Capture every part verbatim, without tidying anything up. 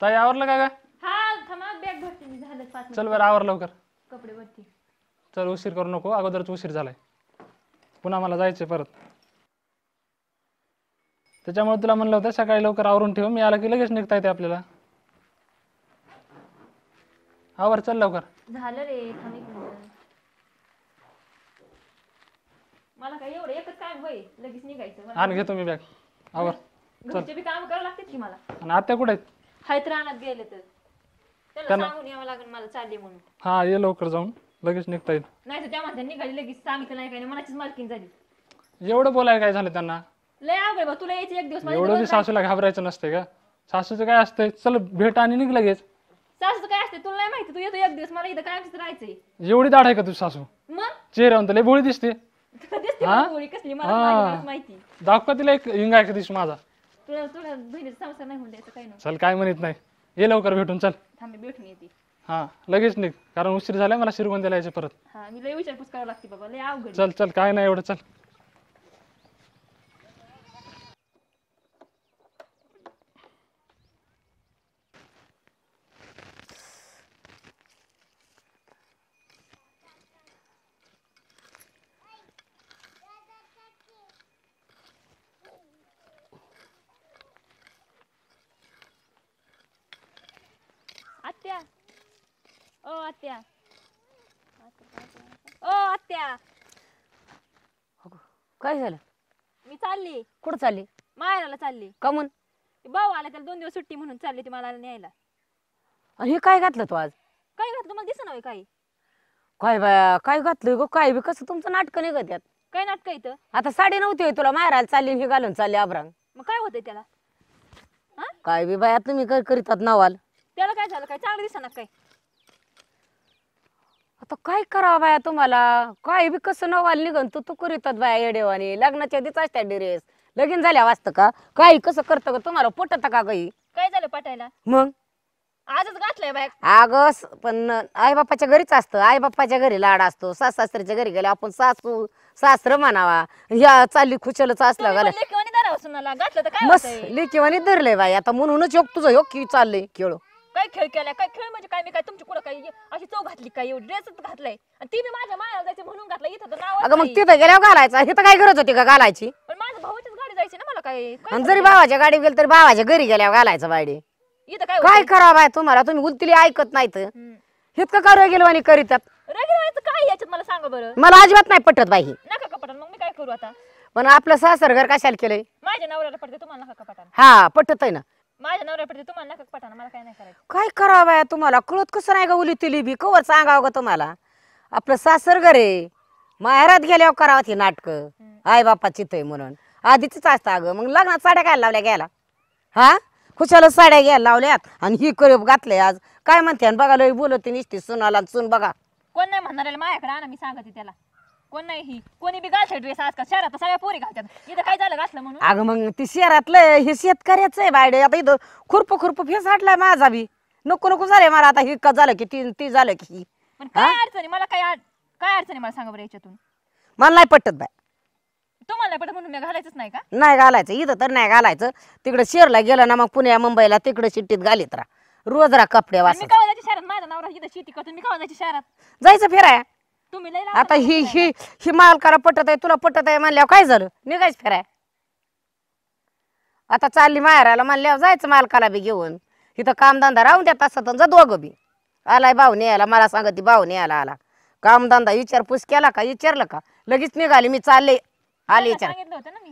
ताई आवरलं का ग? हां थांबा बॅग भरते मी, झालं पाच चल बरं आवर लवकर, कपडे भरते चल, उशीर करू नको, अगोदरच उशीर झालाय, पुन्हा मला जायचे परत, त्याच्यामुळे तुला म्हणलं होतं सकाळी लवकर आवरून ठेव, मी आला की लगेच निघता येते आपल्याला, आवर चल लवकर, झालं रे थांब एक मिनिट, मला काय एवढं एकच काम होय लगेच निघायचं, आण घेतो मी बॅग, आवर चल, घरचे बी काम करावं लागते की मला, आणि आता कुठे हायत रानात गेले तर त्याला सांगून यावं लागेल मला चालले म्हणून, हां ये लवकर जाऊन लगेच निघता येईल, नाही तर त्या माणसाने निघाली लगेच सांगितलं नाही काय नाही, मनाचीच मालकीन झाली, एवढं बोलायला काय झालं त्यांना, लय आवघे बा तुला यायचं एक दिवस माझ्या एवढं बी सासूला घाबरायचं नसते का, सासूचं काय असतंय चल भेट आणि निघ लगेच, सासूचं काय असते तुला नाही माहिती, तू येतो एक दिवस मला इथं कायमच राहायचंय, एवढी दाढ आहे का तुझी सासू, मग चेहऱ्यावर लय भोळी दिसते, दिसते भोळी कसली मला माहिती, दाखवा तिला एक हिंगा एक दिवस माझा, तुला तुला बहिणीचा संसार नाही होऊन द्यायचं काही नाही, चल काय म्हणत नाही, ये लवकर भेटून चल, थांब भेटून येते, हां लगेच निघ कारण उशीर झालाय मला शिरगोंद्याला यायचं परत, हां मी लय विचारपूस करायला लागते बाबा लय आवघड, चल चल काय नाही एवढं चल, आत्या ओ आत्या ओ आत्या काय झालं, मी चालली, कुठं चालली, माहेराला चालली, का म्हण भाऊ आला त्याला दोन दिवस सुट्टी म्हणून चालली ती मला न्यायला, आणि हे काय घातलं तू आज, काय घातलं मला दिसत नाही, काय काय बाया काय घातलं ग, काय बी कसं तुमचं नाटक निघत यात, काय नाटक येतं, आता साडी नव्हती तुला माहेराला चालली हे घालून चालली अभ्रांग, मग काय होतंय त्याला, काय बी बाया तुम्ही काय करीतात नवाल, त्याला काय झालं काय चांगलं दिसणार काय, आता काय करावं बाया तुम्हाला, काय बी कसं नवाल निघन तू तू करीतात बाया येडेवानी, लग्नाच्या आधीच असतात ड्रेस, लगीन झाल्या वाचतं का काय कसं करतं का तुम्हाला पटत का, काही काय झालं पटायला, मग आजच घातलंय बाया, अगस पण आई बापाच्या घरीच असतं, आई बापाच्या घरी लाड असतो, सास सासऱ्याच्या घरी गेला आपण सासू सासर म्हणावा, या चालली खुशालच असला घाला, मस्त लेकीवानी धरलंय बाई, आता म्हणूनच योग तुझं योग की चाललंय खेळ, काय खेळ केला काय खेळ म्हणजे काय, मी काय तुमची कुठं काय अशी चव घातली काय, एवढी ड्रेसच घातलाय, आणि ती मी माझ्या मायाला जायचं म्हणून घातला, इथं तर नाव, अगं मग तिथं गेल्यावर घालायचा, इथं काय गरज होती का घालायची, पण माझ्या भावाच्याच गाडी जायची ना मला, काय जरी भावाच्या गाडी गेली तरी भावाच्या घरी गेल्यावर घालायचं बाडी, इथं काय काय करावं बाय तुम्हाला, तुम्ही गुलतीली ऐकत नाहीत, इतकं का रगेलवाणी करीतात, रगेलवाणीचं काय याच्यात मला सांगा बरं, मला अजिबात नाही पटत बाई, नका का पटत, मग मी काय करू आता, पण आपलं सासर घर कशाला केलंय, माझ्या नवऱ्याला पटते तुम्हाला नका का पटत, हा पटत आहे ना, माझ्या नवऱ्यापडते तुम्हाला नका पटाना, मला काय नाही करायचं, काय करावं बाया तुम्हाला कळत कसं नाही गवली तिली बी, कवर सांगावं का तुम्हाला, आपलं सासर घरे माहेरात गेल्यावर करावं ती नाटकं, आई बापा चितय म्हणून आधीच असतं, अगं मग लग्नात साड्या घ्यायला लावल्या घ्यायला, हा खुशाला साड्या घ्यायला लावल्यात, आणि ही करप घातलंय आज काय म्हणते, आणि बघा लई बोलवते निसती सुनाला, सुन बघा कोण नाही म्हणणाऱ्याला माझ्याकडे आणा, मी सांगते त्याला कोण नाही, ही कोणी बी घालते ड्रेस आजकाल शहरात सगळ्या पोरी घालतात, इथं काय झालं घातलं म्हणून, अगं मग ती शहरातलं हे शेतकऱ्याचं आहे बायडे, आता इथं खुरप खुरप फेस हाटलाय माझा बी, नको नको झालंय मला, आता हे झालं की ती ती झालं की, पण काय अडचणी मला, काय काय अडचणी मला सांगा बरं याच्यातून, मला नाही पटत बाय, तुम्हाला पटत म्हणून मी घालायचंच नाही का, नाही घालायचं इथं तर नाही घालायचं, तिकडे शहरला गेलं ना मग पुण्या मुंबईला तिकडे शिट्टीत घालीत राहा रोज रा कपडे वास, मी कावळ्याच्या शहरात माझा नवरा इथं शेती करतो, मी कावळ्याच्या शहरात जायचं फिराय, आता ही ही ही मालकाला पटत आहे तुला पटत आहे म्हणल्यावर काय झालं, निघायच फिराय, आता चालली माहेराला म्हणल्यावर जायचं मालकाला बी घेऊन, इथं कामधंदा राहून द्या तासात जा, दोघं बी आलाय भाऊ न्यायला, मला सांगत ती भाऊ न्यायला आला, कामधंदा विचारपूस केला का, विचारलं का लगेच निघाली, मी चालले आले विचार होतं ना मी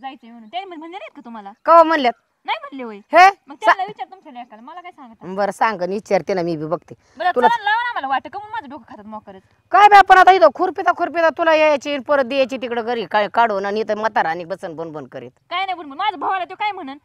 जायचंय म्हणून, ते म्हणले नाहीत का तुम्हाला, कवा म्हणल्यात नाही म्हणले होय, हे मग त्याला विचार तुमच्या लेकाला, मला काय सांगता, बरं सांग विचारते ना मी बी बघते, तुला मला वाटतं का माझं डोकं खातात मोकरच, काय बाय पण आता इथं खुरपिता खुरपिता तुला यायची परत द्यायची तिकडे घरी काय काढून, आणि इथं म्हातारा आणि बसन बनबन करीत, काय नाही बनबन माझ्या भावाला तो काय म्हणन,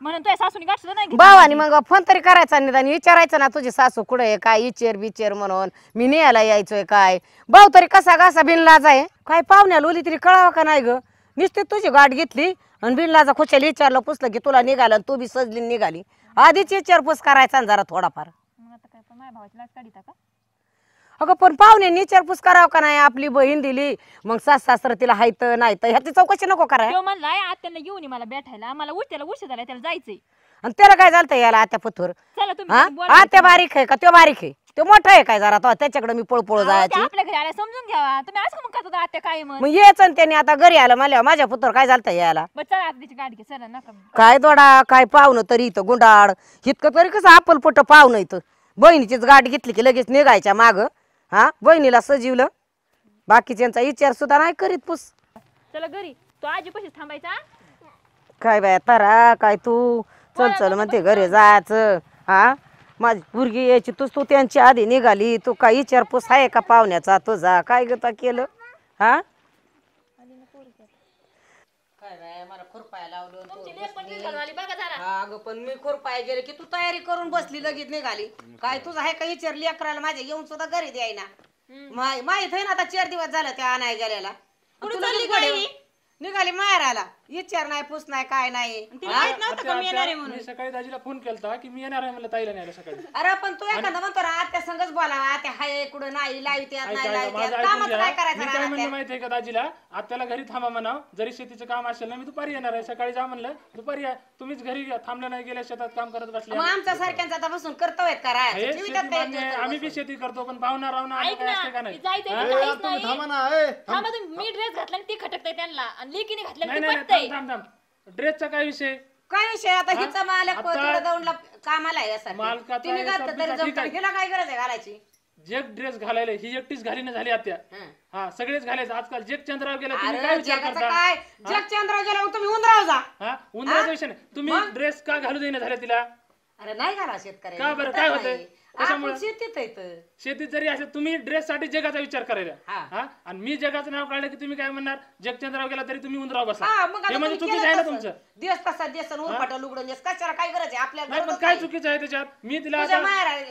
म्हणून तुझ्या सासूने गाठलं नाही भावानी, मग फोन तरी करायचा नाही विचारायचं ना तुझी सासू कुठे आहे काय इचेर बिचेर म्हणून, मी न्यायला यायचोय काय, भाऊ तरी कसा घासा बिनलाज आहे काय, पाहुण्याला ओली तरी कळावं का नाही ग, निश्चित तुझी गाठ घेतली आणि बिनलाजा खुशाला विचारलं पुसलं की तुला निघालं, तू बी सजली निघाली, आधीच विचारपूस करायचा जरा थोडाफार, अगं पण पाहुणे विचारपूस करावं का नाही, आपली बहीण दिली मग सास सासर तिला हायत नाही तर ह्याची चौकशी नको करायला, म्हणलाय आत्याला येऊन मला भेटायला, मला उठ्याला उशीर झाला त्याला जायचंय, आणि त्याला काय झालं याला आता फुथूर आता बारीक आहे का तो बारीक आहे तो मोठा आहे काय जरा तो त्याच्याकडे मी पळपळ जायची आपल्या घरी आले समजून घ्यावा तुम्ही असं मग करता आता काय मग येच आणि त्याने आता घरी आलं मला माझ्या फुथूर काय झालं याला बस चला आता तिची गाडी घे चला नका काय दोडा काय पावणं तरी इथं गुंडाळ इतकं तरी कसं आपल पट पावणं इथं बहिणीचीच गाडी घेतली की लगेच निघायच्या माग हा बहिणीला सजीवलं बाकीच्यांचा विचार सुद्धा नाही करीत पुस चला घरी तो आजी पशी थांबायचा काय बाय तारा काय तू चल चल म्हणते घरी जायचं हा माझी पुरगी यायची तूच तू त्यांची आधी निघाली तू काय विचारपूस आहे का पाहुण्याचा तुझा काय गता केलं हा पण मी खुरपाय गेले की तू तयारी करून बसली लगेच निघाली काय तुझं आहे का विचारली अकराला माझ्या येऊन सुद्धा घरी द्यायना माहित आहे ना आता चार दिवस झालं त्या आणाय गेल्याला निघाली मारायला विचार नाही पूस नाही काय नाही सकाळी दाजीला फोन केला की मी येणार आहे म्हणलं ताईला न्यायला सकाळी अरे पण तू एखादा म्हणतो ना आत्या संगच बोलावा आत्या हाय कुठं नाही लावते नाही लावते कामच नाही करायचं माहिती आहे का दाजीला आत्याला घरी थांबा म्हणाव जरी शेतीचं काम असेल ना मी दुपारी येणार आहे सकाळी जा म्हणलं दुपारी तुम्हीच घरी थांबलं नाही गेल्या शेतात काम करत बसले आमच्या सारख्यांचा आता बसून कर्तव्य करायचं आम्ही बी शेती करतो पण पाहुणा रावणा असते का नाही थांबा ना थांबा मी ड्रेस घातला ती खटकते त्यांना लेकीने घातला ती पटते ड्रेसचा काय विषय काय विषय आता हिचा मालक कोतडा दौंडला कामाला आहे असा मालका तिने घातलं तरी जमतं हिला काय गरज आहे घालायची जेक ड्रेस घालायला ही एकटीच घालीने झाली आत्या हां सगळेच घालायचे आजकाल जेक चंद्राव गेला तुम्ही काय विचार करता काय जेक चंद्राव गेला तुम्ही उंदराव जा हां उंदराव विषय नाही तुम्ही ड्रेस का घालू देईना झाले तिला अरे नाही घाला शेतकऱ्याने का बरं काय होतंय त्याच्यामुळे शेतीत आहे तर शेतीत जरी असेल तुम्ही ड्रेस साठी जगाचा विचार करायला हा आणि मी जगाचं नाव काढलं की तुम्ही काय म्हणणार जग चंद्राव गेला तरी तुम्ही उंदराव बसा हे म्हणजे चुकीचं आहे ना तुमचं देश कसा देशन उरफाटा लुगडून देश कशाला काय गरज आहे आपल्याला काय चुकीचं आहे त्याच्यात मी तिला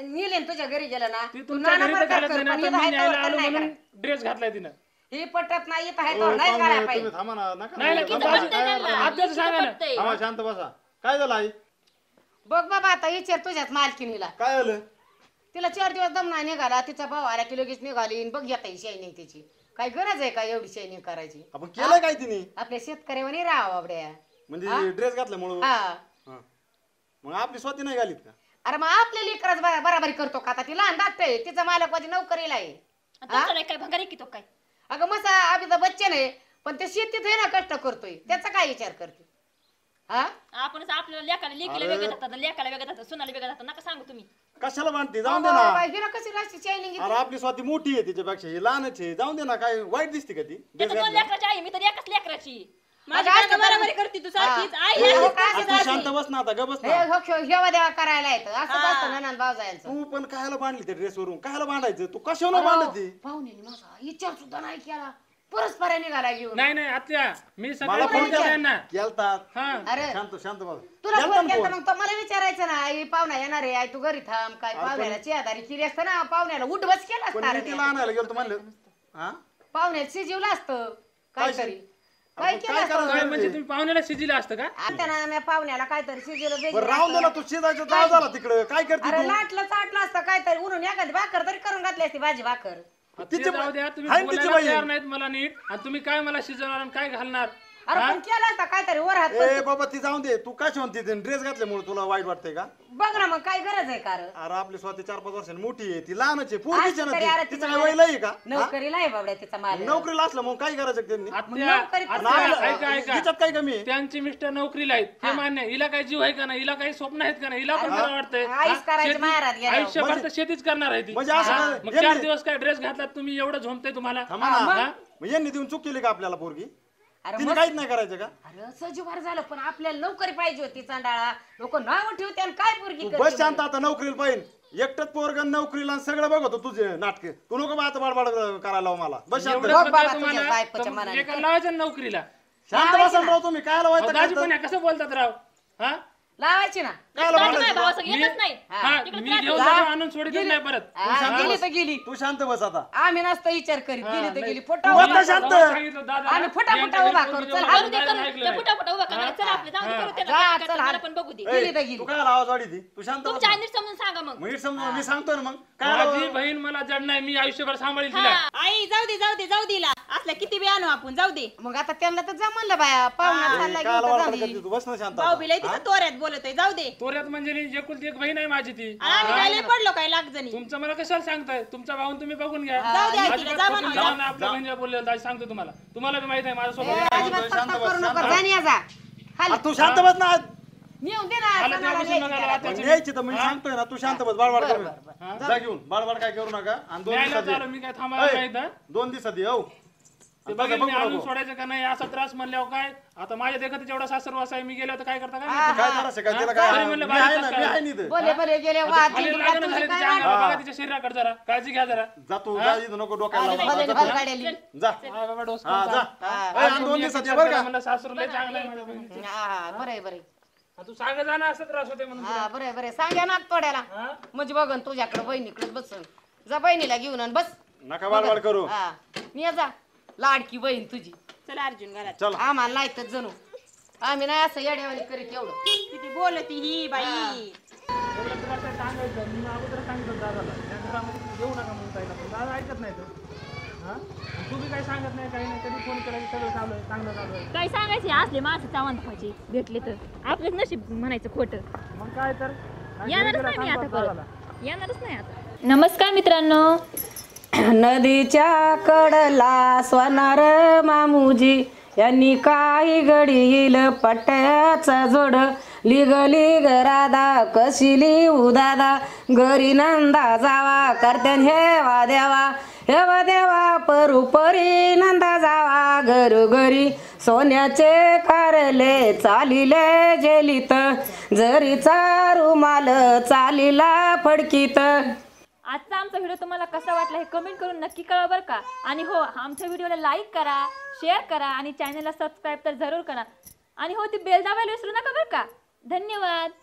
नेले तुझ्या घरी गेला ना तुमच्या घरी तर घालत नाही आता मी न्यायला आलो म्हणून ड्रेस घातलाय तिनं हे पटत नाही येत आहे तर नाही घालायला पाहिजे थांबा ना नका आत्याचं सांगा ना थांबा शांत बसा काय झालं आई बघ बाबा आता विचार तुझ्याच मालकिनीला काय झालं तिला चार दिवस दमना निघाला तिचा भाव आला की लगेच निघाली बघ घेता ही शायनिंग त्याची काय गरज आहे का एवढी शायनिंग करायची आपण केलं काय तिने आपल्या शेतकऱ्याने राहाव आवड्या म्हणजे ड्रेस घातल्यामुळे मग आपली स्वतः नाही घालीत का अरे मग आपल्या लेकरच बराबरी करतो का आता ती लहान दाखते आहे तिचा मालक माझी नोकरीला आहे काय भंगारी की तो काय अगं मसा आपला बच्चन आहे पण ते शेतीत आहे ना कष्ट करतोय त्याचा काय विचार करते आपणच आपल्याला लेकाला लेकीला वेगळं जातात लेकाला वेगळं जातात सुनाला वेगळं जातात नका सांगू तुम्ही कशाला बांधते जाऊन दे ना हिला कशी राशी शायनिंग अरे आपली स्वाती मोठी आहे तिच्यापेक्षा ही लहानच आहे जाऊन दे ना काय वाईट दिसते का ती दोन लेकराची आई मी तर एकच लेकराची माझ्या आईला बराबरी करते तू सारखीच आई तू शांत बस ना आता ग बस ना हे हेवा देवा करायला येतं असं असतं ननंद भावजायचं तू पण कायला बांधली त्या ड्रेसवरून कायला बांधायचं तू कशाला बांधती पाहुणेनी माझा विचार सुद्धा नाही केला परस्पराने घाला घेऊन नाही नाही आत्या मी सगळं फोन केलाना केलतात हां अरे शांत शांत बस तुला फोन केला मग तो मला विचारायचं ना आई पाहुणा येणार आहे आई तू घरी थांब काय पाहुण्याला चेदारी केली असता ना पाहुण्याला उठ बस केला असता पण तिला आणायला गेलो तो म्हणलं हां पाहुण्याला शिजवलं असतं काहीतरी काय केलं काय म्हणजे तुम्ही पाहुण्याला शिजवलं असतं का आता ना मी पाहुण्याला काहीतरी शिजवलं वेगळं राहून दिला तू शिजायचं दाळ झाला तिकडे काय करते तू अरे लाटलं चाटलं असतं काहीतरी उरून एखादी भाकर तरी करून घातली असती भाजी भाकर तिचे जाऊ द्या तुम्ही बोलायला तयार नाहीत मला नीट आणि तुम्ही काय मला शिजवणार आणि काय घालणार अरे पण केला असता काहीतरी वर हात ए बाबा ती जाऊन दे तू काय म्हणते ड्रेस घातल्यामुळे तुला वाईट वाटतंय का बघ ना मग काय गरज आहे कारण अरे आपली स्वतः चार पाच वर्षांनी मोठी आहे ती लहानच आहे पूर्वीच ना तिचं काय वय नाही का नोकरीला आहे बाबड्या तिचा मालक नोकरीला असलं मग काय करायचं त्यांनी तिच्यात काय कमी आहे त्यांची मिस्टर नोकरीला आहेत ते मान्य हिला काय जीव आहे का नाही हिला काही स्वप्न आहेत का नाही हिला पण वाटतंय आयुष्यभर शेतीच करणार आहे ती मग चार दिवस काय ड्रेस घातला तुम्ही एवढं झोंबतंय तुम्हाला यांनी देऊन चूक केली का आपल्याला पोरगी तिने काहीच नाही करायचं का अरे सजीवार झालं पण आपल्याला नोकरी पाहिजे होती चांडाळा लोक नाव ठेवते आणि काय पोरगी बस शांत आता नोकरीला पाहिजे एकटच पोरगण नोकरीला सगळं बघतो तुझे नाटक तू नको बात बाडबाड करायला मला बस लावायचं नोकरीला शांत बसून राव तुम्ही काय लावायचं कसं बोलतात राव हा लावायची ना तू शांत बस आता आम्ही नसता विचार करीत गेली तर गेली फोटा शांत आम्ही फटाफटा उभा करू मी सांगतो ना मग काय बहीण मला जड नाही मी आयुष्यभर सांभाळील आई जाऊ दे जाऊ दे जाऊ दिला असला किती बी आणू आपण जाऊ दे मग आता त्यांना तर जमलं बाया पाहुणा तू बस ना शांत बोलत आहे, जाऊ दे तोऱ्यात म्हणजे जे कुलती एक बहीण आहे माझी ती आले पडलो काय लागजणी तुमचं मला कशाला सांगताय तुमचा भाऊन तुम्ही बघून घ्या जाऊ दे आजीला जा म्हणून आपल्या बहिणीला बोलले आज सांगतो तुम्हाला तुम्हाला बी माहिती आहे माझा स्वभाव शांत करू नका जाणी आजा हाल तू शांत बस ना नेऊ दे ना न्यायची तर मी सांगतोय ना तू शांत बस बाळवाड कर जा घेऊन बाळवाड काय करू नका आणि दोन दिवसात चालू मी काय थांबायला नाही ना दोन दिवसात ये हो सोडायचं का नाही असा त्रास म्हणल्यावर काय आता माझ्या देखत जेवढा सासरवास आहे मी गेलो तर काय करता काय तिच्या शरीराकडे जरा काळजी घ्या जरा जातो नको डोक्याला सासरू लय चांगलं आहे तू सांगा जा ना असा त्रास होते म्हणून बरे बरे सांगा ना थोड्याला म्हणजे बघ तुझ्याकडे बहिणीकडे बस जा बहिणीला घेऊन बस नका वाढवाड करू मी जा लाडकी बहीण तुझी चल अर्जुन घरात आम्हाला लायतच जणू आम्ही नाही असं येड्यावाली करीत एवढं किती बोलती ही बाई सांगायचं मी अगोदर सांगितलं दादाला त्या घरामध्ये देऊ नका म्हणून ताईला पण दादा ऐकत नाही तर हा तुम्ही काय सांगत नाही काही नाही कधी फोन करायचं सगळं चालू आहे चांगलं चालू आहे काय सांगायचे असले माणसं चावंतपाची भेटले तर आपलंच नशीब म्हणायचं खोटं मग काय तर येणारच नाही मी आता परत येणारच नाही आता नमस्कार मित्रांनो नदीच्या कडला स्वनार मामुजी यांनी काही घडील पट्ट्याचा जोड लिगली गरादा कशिली उदादा घरी नंदा जावा करत्यान हेवा देवा हेवा देवा परुपरी नंदा जावा घरोघरी सोन्याचे कारले चालिले जेलित जरीचा रुमाल चालिला फडकीत। आजचा आमचा व्हिडिओ तुम्हाला कसा वाटला हे कमेंट करून नक्की कळवा बरं का। आणि हो, आमच्या व्हिडिओला लाईक करा, शेअर करा आणि चॅनलला सबस्क्राईब तर जरूर करा। आणि हो, ती बेल दाबायला विसरू नका बरं का। धन्यवाद।